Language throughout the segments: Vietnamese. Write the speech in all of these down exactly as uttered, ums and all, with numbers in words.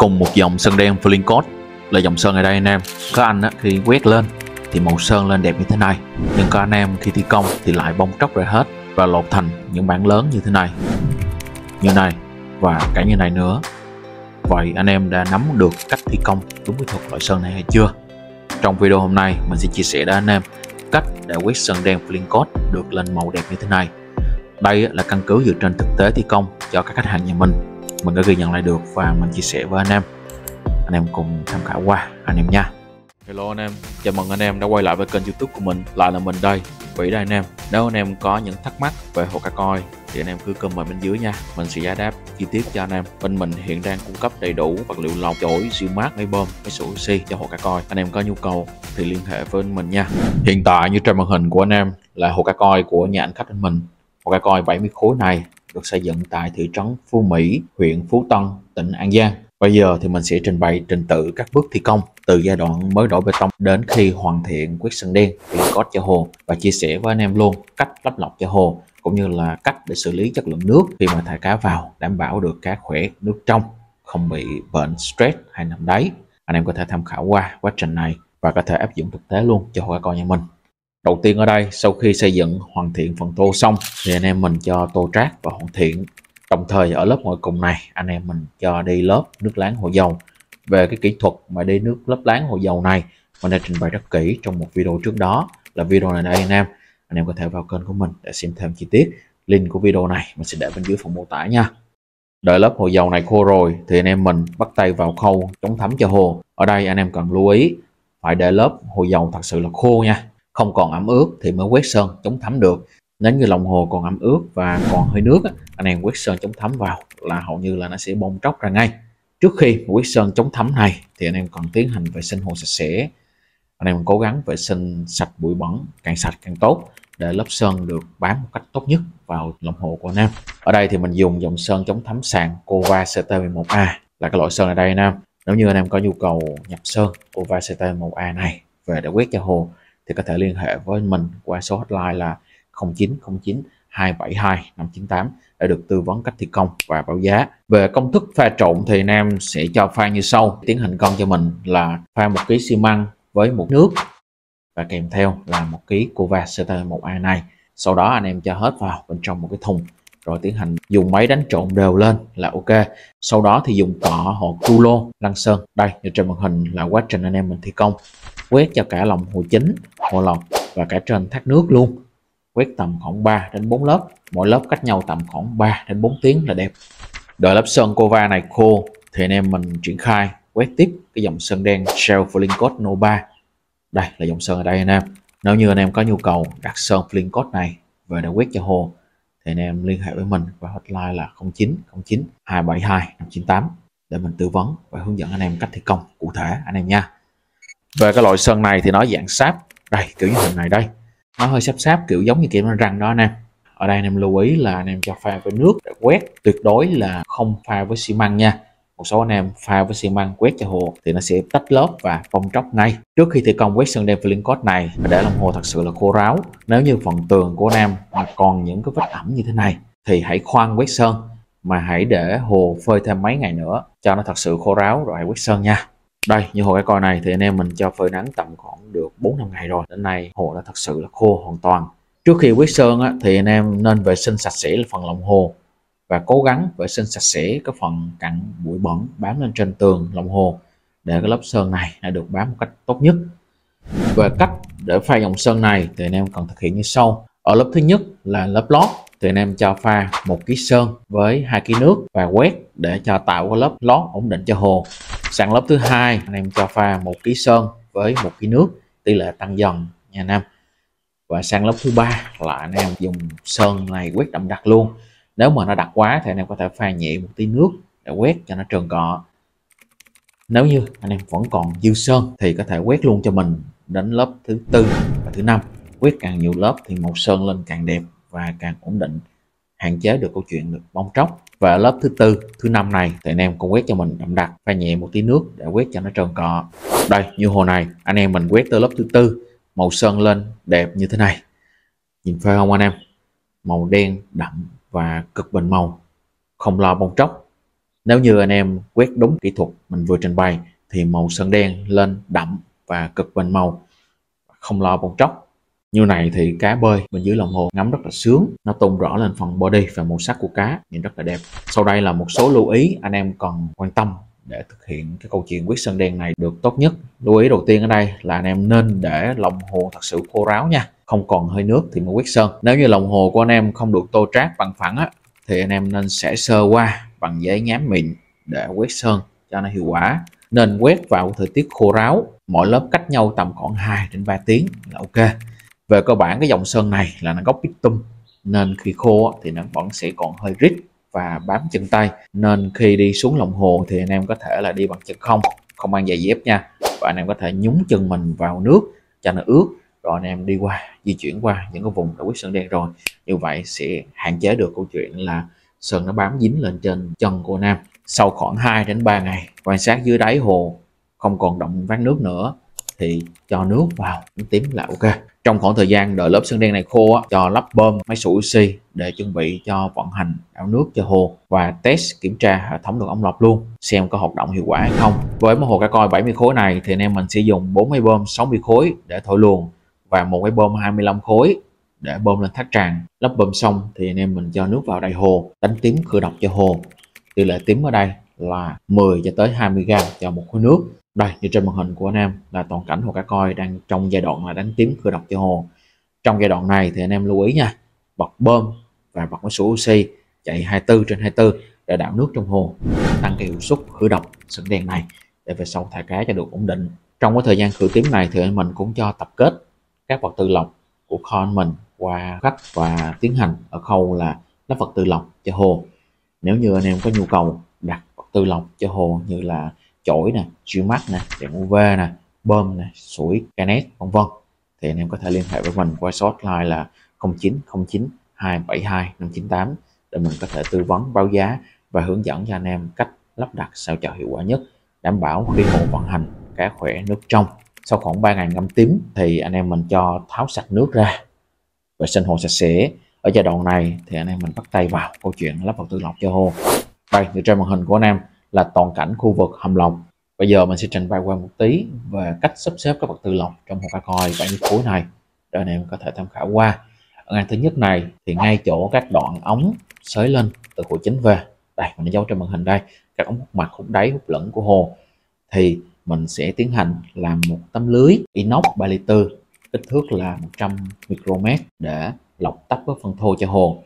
cùng một dòng sơn đen Flintkote là dòng sơn ở đây anh em. Các anh á, khi quét lên thì màu sơn lên đẹp như thế này, nhưng các anh em khi thi công thì lại bong tróc ra hết và lột thành những bản lớn như thế này, như này và cả như này nữa. Vậy anh em đã nắm được cách thi công đúng kỹ thuật loại sơn này hay chưa? Trong video hôm nay mình sẽ chia sẻ đến anh em cách để quét sơn đen Flintkote được lên màu đẹp như thế này. Đây là căn cứ dựa trên thực tế thi công cho các khách hàng nhà mình. Mình đã ghi nhận lại được và mình chia sẻ với anh em. Anh em cùng tham khảo qua anh em nha. Hello anh em, chào mừng anh em đã quay lại với kênh YouTube của mình. Lại là mình đây, Vĩ đây anh em. Nếu anh em có những thắc mắc về hồ cá coi thì anh em cứ comment bên dưới nha, mình sẽ giải đáp chi tiết cho anh em. Bên mình hiện đang cung cấp đầy đủ vật liệu lọc, chổi, G-Max, máy bơm, máy sủi oxy cho hồ cá coi. Anh em có nhu cầu thì liên hệ với mình nha. Hiện tại như trên màn hình của anh em là hồ cá coi của nhà anh khách anh mình. Hồ cá coi bảy mươi khối này được xây dựng tại thị trấn Phú Mỹ, huyện Phú Tân, tỉnh An Giang. Bây giờ thì mình sẽ trình bày trình tự các bước thi công từ giai đoạn mới đổ bê tông đến khi hoàn thiện quét sơn đen Flintkote cho hồ, và chia sẻ với anh em luôn cách lắp lọc cho hồ cũng như là cách để xử lý chất lượng nước khi mà thả cá vào, đảm bảo được cá khỏe, nước trong, không bị bệnh stress hay nằm đáy. Anh em có thể tham khảo qua quá trình này và có thể áp dụng thực tế luôn cho hồ cá coi nhà mình. Đầu tiên ở đây, sau khi xây dựng hoàn thiện phần tô xong thì anh em mình cho tô trát và hoàn thiện. Đồng thời ở lớp ngoài cùng này anh em mình cho đi lớp nước láng hồ dầu. Về cái kỹ thuật mà đi nước lớp láng hồ dầu này mình đã trình bày rất kỹ trong một video trước đó, là video này đây anh em. Anh em có thể vào kênh của mình để xem thêm chi tiết. Link của video này mình sẽ để bên dưới phần mô tả nha. Đợi lớp hồ dầu này khô rồi thì anh em mình bắt tay vào khâu chống thấm cho hồ. Ở đây anh em cần lưu ý phải để lớp hồ dầu thật sự là khô nha, không còn ẩm ướt thì mới quét sơn chống thấm được. Nếu như lòng hồ còn ẩm ướt và còn hơi nước, anh em quét sơn chống thấm vào là hầu như là nó sẽ bong tróc ra ngay. Trước khi quét sơn chống thấm này thì anh em còn tiến hành vệ sinh hồ sạch sẽ. Anh em cố gắng vệ sinh sạch bụi bẩn, càng sạch càng tốt để lớp sơn được bám một cách tốt nhất vào lòng hồ của anh em. Ở đây thì mình dùng dòng sơn chống thấm sàn Kova C T mười một A là cái loại sơn ở đây anh em. Nếu như anh em có nhu cầu nhập sơn Kova C T mười một A này về để quét cho hồ thì có thể liên hệ với mình qua số hotline là không chín không chín hai bảy hai năm chín tám để được tư vấn cách thi công và báo giá. Về công thức pha trộn thì anh em sẽ cho pha như sau. Tiến hành công cho mình là pha một ký xi măng với một nước và kèm theo là một ký Kova C T mười một A này. Sau đó anh em cho hết vào bên trong một cái thùng rồi tiến hành dùng máy đánh trộn đều lên là ok. Sau đó thì dùng cọ hoặc cu lô lăn sơn. Đây như trên màn hình là quá trình anh em mình thi công quét cho cả lòng hồ chính, hồ lọc và cả trên thác nước luôn. Quét tầm khoảng ba đến bốn lớp, mỗi lớp cách nhau tầm khoảng ba đến bốn tiếng là đẹp. Đợi lớp sơn Kova này khô thì anh em mình triển khai quét tiếp cái dòng sơn đen Shell Flintkote Nova. Đây là dòng sơn ở đây anh em. Nếu như anh em có nhu cầu đặt sơn Flintkote này về để quét cho hồ thì anh em liên hệ với mình và hotline là không chín không chín hai bảy hai năm chín tám để mình tư vấn và hướng dẫn anh em cách thi công cụ thể anh em nha. Về cái loại sơn này thì nó dạng sáp, đây kiểu như hình này đây. Nó hơi sáp sáp kiểu giống như kiểu răng đó anh em. Ở đây anh em lưu ý là anh em cho pha với nước để quét, tuyệt đối là không pha với xi măng nha. Một số anh em pha với xi măng quét cho hồ thì nó sẽ tách lớp và bong tróc ngay. Trước khi thi công quét sơn đen Flintkote này để lòng hồ thật sự là khô ráo. Nếu như phần tường của anh em mà còn những cái vết ẩm như thế này thì hãy khoan quét sơn, mà hãy để hồ phơi thêm mấy ngày nữa cho nó thật sự khô ráo rồi hãy quét sơn nha. Đây như hồ cá coi này thì anh em mình cho phơi nắng tầm khoảng được bốn năm ngày rồi, đến nay hồ đã thật sự là khô hoàn toàn. Trước khi quét sơn á, thì anh em nên vệ sinh sạch sẽ phần lòng hồ và cố gắng vệ sinh sạch sẽ cái phần cặn bụi bẩn bám lên trên tường lòng hồ để cái lớp sơn này đã được bám một cách tốt nhất. Về cách để pha dòng sơn này thì anh em cần thực hiện như sau. Ở lớp thứ nhất là lớp lót thì anh em cho pha một ký sơn với hai ký nước và quét để cho tạo cái lớp lót ổn định cho hồ. Sang lớp thứ hai anh em cho pha một ký sơn với một ký nước, tỷ lệ tăng dần nha anh em. Và sang lớp thứ ba là anh em dùng sơn này quét đậm đặc luôn. Nếu mà nó đặc quá thì anh em có thể pha nhẹ một tí nước để quét cho nó trơn cọ. Nếu như anh em vẫn còn dư sơn thì có thể quét luôn cho mình đến lớp thứ tư và thứ năm. Quét càng nhiều lớp thì màu sơn lên càng đẹp và càng ổn định, hạn chế được câu chuyện được bong tróc. Và lớp thứ tư, thứ năm này thì anh em cũng quét cho mình đậm đặc, pha nhẹ một tí nước để quét cho nó trơn cọ. Đây như hồ này anh em mình quét tới lớp thứ tư, màu sơn lên đẹp như thế này, nhìn phê không anh em, màu đen đậm và cực bình màu, không lo bong tróc. Nếu như anh em quét đúng kỹ thuật mình vừa trình bày thì màu sơn đen lên đậm và cực bền màu, không lo bong tróc. Như này thì cá bơi bên dưới lòng hồ ngắm rất là sướng, nó tung rõ lên phần body và màu sắc của cá nhìn rất là đẹp. Sau đây là một số lưu ý anh em cần quan tâm để thực hiện cái câu chuyện quét sơn đen này được tốt nhất. Lưu ý đầu tiên ở đây là anh em nên để lòng hồ thật sự khô ráo nha, không còn hơi nước thì mới quét sơn. Nếu như lòng hồ của anh em không được tô trát bằng phẳng á, thì anh em nên sẽ sơ qua bằng giấy nhám mịn để quét sơn cho nó hiệu quả. Nên quét vào thời tiết khô ráo, mỗi lớp cách nhau tầm khoảng hai đến ba tiếng là ok. Về cơ bản cái dòng sơn này là nó gốc bitumen nên khi khô thì nó vẫn sẽ còn hơi rít và bám chân tay, nên khi đi xuống lòng hồ thì anh em có thể là đi bằng chân không, không mang giày dép nha, và anh em có thể nhúng chân mình vào nước cho nó ướt rồi anh em đi qua, di chuyển qua những cái vùng đã quét sơn đen rồi. Như vậy sẽ hạn chế được câu chuyện là sơn nó bám dính lên trên chân của anh em. Sau khoảng hai đến ba ngày quan sát dưới đáy hồ không còn động ván nước nữa thì cho nước vào nước tím là ok. Trong khoảng thời gian đợi lớp sơn đen này khô á, cho lắp bơm máy sủi oxy để chuẩn bị cho vận hành đảo nước cho hồ và test kiểm tra hệ thống đường ống lọc luôn xem có hoạt động hiệu quả hay không. Với một hồ cá coi bảy mươi khối này thì anh em mình sử dụng bốn máy bơm sáu mươi khối để thổi luồng và một máy bơm hai mươi lăm khối để bơm lên thác tràn. Lắp bơm xong thì anh em mình cho nước vào đầy hồ, đánh tím khử độc cho hồ. Tỷ lệ tím ở đây là mười cho tới hai mươi gam cho một khối nước. Đây, như trên màn hình của anh em là toàn cảnh hồ cá coi đang trong giai đoạn là đánh tím khử độc cho hồ. Trong giai đoạn này thì anh em lưu ý nha, bật bơm và bật máy sủi oxy chạy hai mươi tư trên hai mươi tư để đảo nước trong hồ, tăng cái hiệu suất khử độc sơn đen này để về sau thả cá cho được ổn định. Trong cái thời gian khử tím này thì anh mình cũng cho tập kết các vật tự lọc của kho anh mình qua khách và tiến hành ở khâu là lắp vật tự lọc cho hồ. Nếu như anh em có nhu cầu đặt vật tự lọc cho hồ như là chổi nè, G-Max nè, đèn u vê nè, bơm nè, sủi, canet vân vân thì anh em có thể liên hệ với mình qua số hotline là không chín không chín hai bảy hai năm chín tám để mình có thể tư vấn, báo giá và hướng dẫn cho anh em cách lắp đặt sao cho hiệu quả nhất, đảm bảo khi hồ vận hành cá khỏe nước trong. Sau khoảng ba ngày ngâm tím thì anh em mình cho tháo sạch nước ra, vệ sinh hồ sạch sẽ. Ở giai đoạn này thì anh em mình bắt tay vào câu chuyện lắp vật tự lọc cho hồ. Đây, như trên màn hình của anh em là toàn cảnh khu vực hầm lọc. Bây giờ mình sẽ trình bày qua một tí về cách sắp xếp các vật tự lọc trong hồ cá coi bảy mươi khối này để anh em có thể tham khảo qua. Ở ngày thứ nhất này thì ngay chỗ các đoạn ống xới lên từ hồ chính về, đây mình đã giấu trên màn hình đây, các ống hút mặt, hút đáy, hút lẫn của hồ, thì mình sẽ tiến hành làm một tấm lưới inox ba lít tư kích thước là một trăm micromet để lọc tách bớt phân thô cho hồ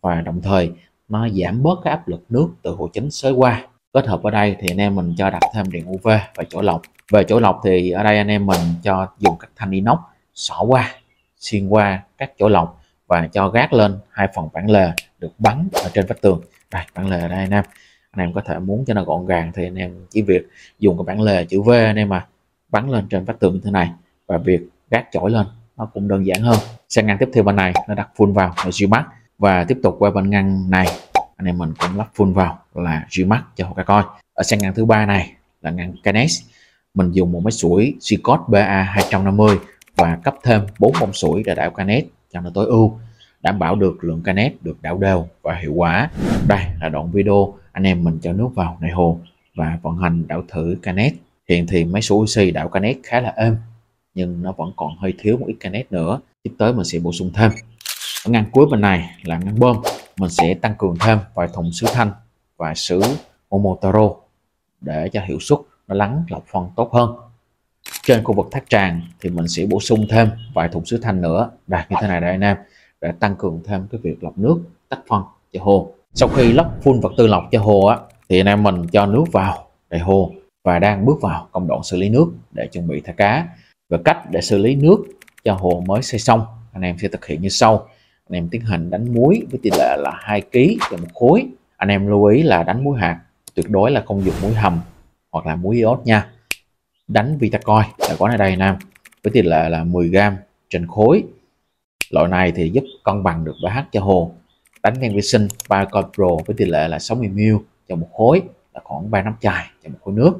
và đồng thời nó giảm bớt cái áp lực nước từ hồ chính xới qua. Kết hợp ở đây thì anh em mình cho đặt thêm đèn u vê và chỗ lọc. Về chỗ lọc thì ở đây anh em mình cho dùng các thanh inox xỏ qua, xuyên qua các chỗ lọc và cho gác lên hai phần bản lề được bắn ở trên vách tường. Đây, bản lề đây anh em. Anh em có thể muốn cho nó gọn gàng thì anh em chỉ việc dùng cái bản lề chữ V anh em mà bắn lên trên vách tường như thế này, và việc gác chổi lên nó cũng đơn giản hơn. Sang ngăn tiếp theo bên này nó đặt full vào là G-Max, và tiếp tục qua bên ngăn này anh em mình cũng lắp full vào là G-Max cho hồ cá coi. Ở sang ngăn thứ ba này là ngăn canet, mình dùng một máy sủi Sicor bê a hai trăm năm mươi và cấp thêm bốn bông sủi để đảo canet cho nó tối ưu, đảm bảo được lượng canet được đảo đều và hiệu quả. Đây là đoạn video anh em mình cho nước vào này hồ và vận hành đảo thử canet. Hiện thì máy sủi oxy đảo canet khá là êm nhưng nó vẫn còn hơi thiếu một ít canet nữa, tiếp tới mình sẽ bổ sung thêm. Ở ngăn cuối bên này là ngăn bơm, mình sẽ tăng cường thêm vài thùng sứ thanh và sứ Momotaro để cho hiệu suất nó lắng lọc phân tốt hơn. Trên khu vực thác tràn thì mình sẽ bổ sung thêm vài thùng sứ thanh nữa, đạt như thế này đây anh em, để tăng cường thêm cái việc lọc nước tách phân cho hồ. Sau khi lắp full vật tư lọc cho hồ á, thì anh em mình cho nước vào đầy hồ và đang bước vào công đoạn xử lý nước để chuẩn bị thả cá. Và cách để xử lý nước cho hồ mới xây xong anh em sẽ thực hiện như sau. Anh em tiến hành đánh muối với tỷ lệ là hai ki lô gam cho một khối. Anh em lưu ý là đánh muối hạt, tuyệt đối là không dùng muối hầm hoặc là muối iốt nha. Đánh Vitacoin tại quán ở đây anh em với tỷ lệ là mười gam trên khối. Loại này thì giúp cân bằng được pH cho hồ. Đánh men vi sinh Paragon Pro với tỷ lệ là sáu mươi mi li lít cho một khối, là khoảng ba nắm chài cho một khối nước,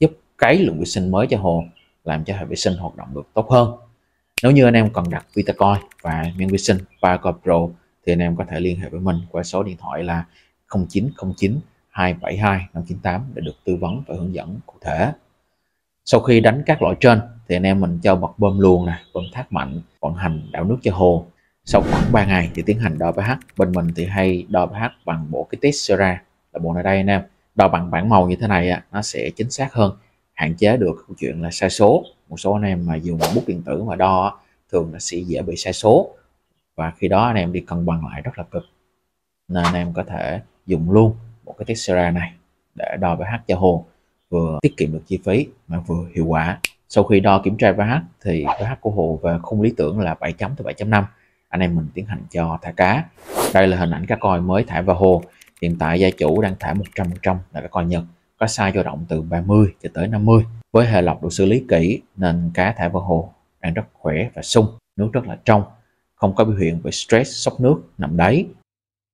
giúp cái lượng vi sinh mới cho hồ, làm cho hệ vi sinh hoạt động được tốt hơn. Nếu như anh em cần đặt Vitacoin và men vi sinh Paragon Pro thì anh em có thể liên hệ với mình qua số điện thoại là 0909 hai bảy hai năm chín tám để được tư vấn và hướng dẫn cụ thể. Sau khi đánh các loại trên thì anh em mình cho bật bơm luồng này, bơm thác mạnh, vận hành đảo nước cho hồ. Sau khoảng ba ngày thì tiến hành đo pH. Bên mình thì hay đo pH bằng bộ cái test sera, là bộ này đây anh em. Đo bằng bảng màu như thế này á, nó sẽ chính xác hơn, hạn chế được câu chuyện là sai số. Một số anh em mà dùng bút điện tử mà đo thường là sẽ dễ bị sai số, và khi đó anh em đi cân bằng lại rất là cực. Nên anh em có thể dùng luôn một cái test sera này để đo pH cho hồ, vừa tiết kiệm được chi phí mà vừa hiệu quả. Sau khi đo kiểm tra pH thì pH của hồ về khung lý tưởng là bảy chấm tới bảy chấm năm. Anh em mình tiến hành cho thả cá. Đây là hình ảnh cá koi mới thả vào hồ. Hiện tại gia chủ đang thả một trăm phần trăm là cá koi Nhật, có size dao động từ ba mươi cho tới năm mươi. Với hệ lọc được xử lý kỹ nên cá thả vào hồ đang rất khỏe và sung, nước rất là trong, không có biểu hiện về stress, sốc nước, nằm đáy.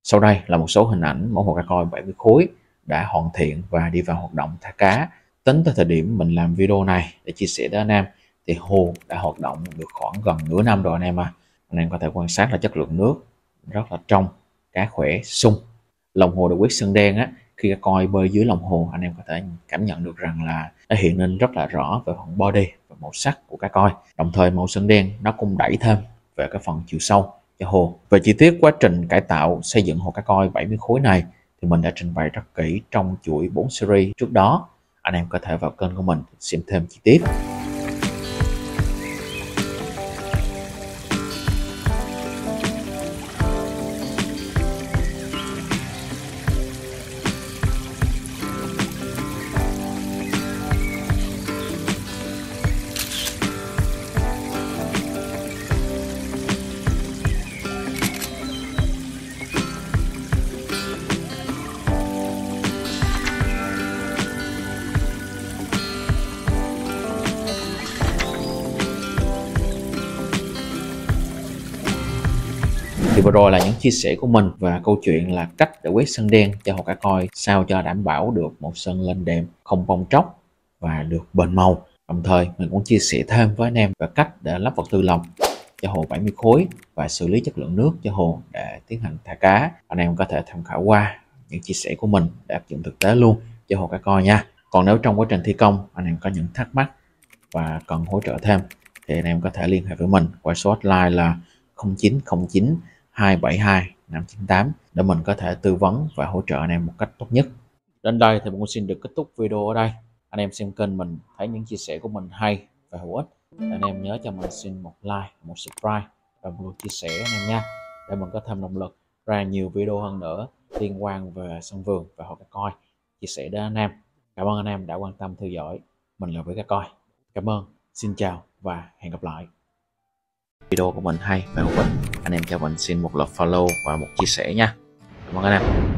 Sau đây là một số hình ảnh mẫu hồ cá koi bảy mươi khối đã hoàn thiện và đi vào hoạt động thả cá. Tính tới thời điểm mình làm video này để chia sẻ đến anh em thì hồ đã hoạt động được khoảng gần nửa năm rồi anh em à. Anh em có thể quan sát là chất lượng nước rất là trong, cá khỏe, sung. Lòng hồ được quét sơn đen á, khi cá koi bơi dưới lòng hồ anh em có thể cảm nhận được rằng là nó hiện lên rất là rõ về phần body và màu sắc của cá koi. Đồng thời màu sơn đen nó cũng đẩy thêm về cái phần chiều sâu cho hồ. Về chi tiết quá trình cải tạo xây dựng hồ cá koi bảy mươi khối này thì mình đã trình bày rất kỹ trong chuỗi bốn series trước đó. Anh em có thể vào kênh của mình xem thêm chi tiết. Thì vừa rồi là những chia sẻ của mình và câu chuyện là cách để quét sơn đen cho hồ cá koi sao cho đảm bảo được một sơn lên đẹp, không bong tróc và được bền màu. Đồng thời mình cũng chia sẻ thêm với anh em về cách để lắp vật tư lọc cho hồ bảy mươi khối và xử lý chất lượng nước cho hồ để tiến hành thả cá. Anh em có thể tham khảo qua những chia sẻ của mình để áp dụng thực tế luôn cho hồ cá koi nha. Còn nếu trong quá trình thi công anh em có những thắc mắc và cần hỗ trợ thêm thì anh em có thể liên hệ với mình qua số hotline là không chín không chín hai bảy hai năm chín tám để mình có thể tư vấn và hỗ trợ anh em một cách tốt nhất. Đến đây thì mình cũng xin được kết thúc video ở đây. Anh em xem kênh mình thấy những chia sẻ của mình hay và hữu ích, anh em nhớ cho mình xin một like, một subscribe và một chia sẻ anh em nha, để mình có thêm động lực ra nhiều video hơn nữa liên quan về sân vườn và hồ cá koi chia sẻ đến anh em. Cảm ơn anh em đã quan tâm theo dõi. Mình là với cá koi. Cảm ơn, xin chào và hẹn gặp lại. Video của mình hay và hữu ích, anh em cho mình xin một lượt follow và một chia sẻ nha. Cảm ơn anh em.